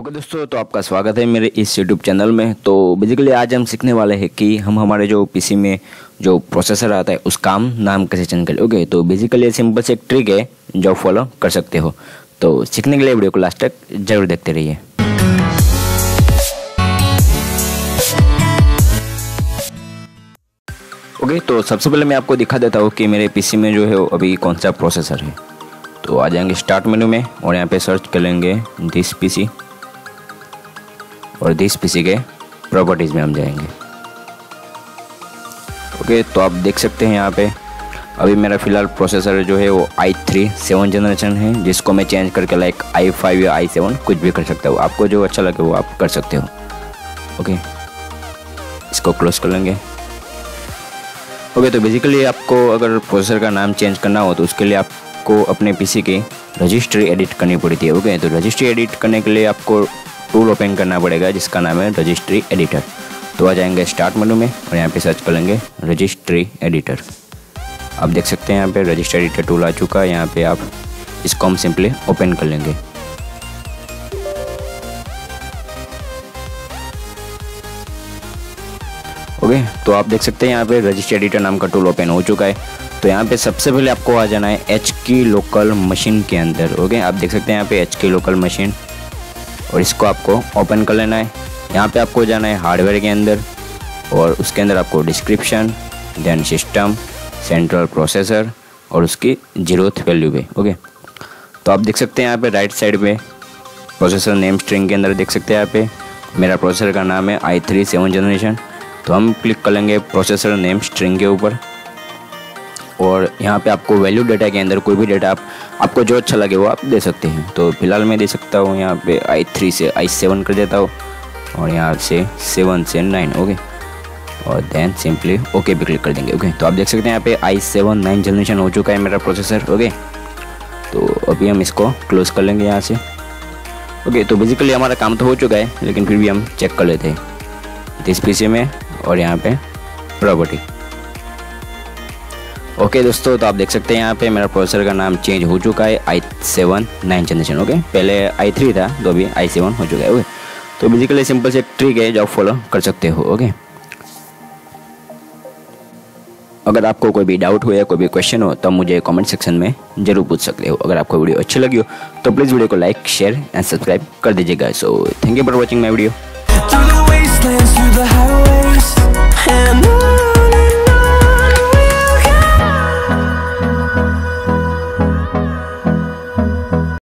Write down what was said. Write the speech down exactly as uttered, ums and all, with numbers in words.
Okay दोस्तों, तो आपका स्वागत है मेरे इस YouTube चैनल में। तो बेसिकली आज हम सीखने वाले हैं कि हम हमारे जो पीसी में जो प्रोसेसर आता है उसका हम नाम कैसे चेंज करें। ओके, तो बेसिकली सिंपल से एक ट्रिक है जो फॉलो कर सकते हो। तो सीखने के लिए वीडियो को लास्ट तक जरूर देखते रहिए। ओके, तो सबसे पहले मैं आपको दिखा देता हूँ कि मेरे पीसी में जो है अभी कौन सा प्रोसेसर है। तो आ जाएंगे स्टार्ट मेनू में और यहाँ पे सर्च कर लेंगे दिस पीसी और दिस पीसी के प्रॉपर्टीज़ में हम जाएंगे। ओके, तो आप देख सकते हैं यहाँ पे अभी मेरा फ़िलहाल प्रोसेसर जो है वो आई थ्री सेवन जनरेशन है, जिसको मैं चेंज करके लाइक आई फाइव या आई सेवन कुछ भी कर सकता हूँ। आपको जो अच्छा लगे वो आप कर सकते हो। ओके, इसको क्लोज कर लेंगे। ओके, तो बेसिकली आपको अगर प्रोसेसर का नाम चेंज करना हो तो उसके लिए आपको अपने पीसी की रजिस्ट्री एडिट करनी पड़ती है। ओके, तो रजिस्ट्री एडिट करने के लिए आपको टूल ओपन करना पड़ेगा जिसका नाम है रजिस्ट्री एडिटर। तो आ जाएंगे स्टार्ट मेनू में और यहाँ पे सर्च कर लेंगे रजिस्ट्री एडिटर। आप देख सकते हैं यहाँ पे रजिस्ट्री एडिटर टूल आ चुका है। यहाँ पे आप इसको हम सिंपली ओपन कर लेंगे। ओके, तो आप देख सकते हैं यहाँ पे रजिस्ट्री एडिटर नाम का टूल ओपन हो चुका है। तो यहाँ पे सबसे पहले आपको आ जाना है एच की लोकल मशीन के अंदर। ओके, आप देख सकते हैं यहाँ पे एच की लोकल मशीन, और इसको आपको ओपन कर लेना है। यहाँ पे आपको जाना है हार्डवेयर के अंदर और उसके अंदर आपको description, then system, central processor और उसकी जीरोथ वैल्यू पे। ओके, तो आप देख सकते हैं यहाँ पे राइट साइड पे प्रोसेसर नेम स्ट्रिंग के अंदर देख सकते हैं यहाँ पे मेरा प्रोसेसर का नाम है आई थ्री सेवन जनरेशन। तो हम क्लिक कर लेंगे प्रोसेसर नेम स्ट्रिंग के ऊपर और यहाँ पे आपको वैल्यू डाटा के अंदर कोई भी डाटा आप आपको जो अच्छा लगे वो आप दे सकते हैं। तो फिलहाल मैं दे सकता हूँ यहाँ पे आई थ्री से आई सेवन कर देता हूँ और यहाँ से सेवन से नाइन। ओके, और देन सिंपली ओके पे क्लिक कर देंगे। ओके, तो आप देख सकते हैं यहाँ पे आई सेवन नाइन जनरेशन हो चुका है मेरा प्रोसेसर। ओके, तो अभी हम इसको क्लोज कर लेंगे यहाँ से। ओके, तो बेसिकली हमारा काम तो हो चुका है, लेकिन फिर भी हम चेक कर लेते हैं दिस पीसी में और यहाँ पर प्रॉपर्टी। ओके दोस्तों, तो आप देख सकते हैं यहाँ पे मेरा प्रोसेसर का नाम चेंज हो चुका है I seven nine generation. Okay, पहले आई थ्री था तो अभी आई सेवन हो चुका है। ओके, तो बेसिकली सिंपल से ट्रिक है जो आप फॉलो कर सकते हो। ओके, अगर आपको कोई भी डाउट हो या कोई भी क्वेश्चन हो तो मुझे कमेंट सेक्शन में जरूर पूछ सकते हो। अगर आपको वीडियो अच्छी लगी हो तो प्लीज़ वीडियो को लाइक, शेयर एंड सब्सक्राइब कर दीजिएगा। So thank you for watching my video.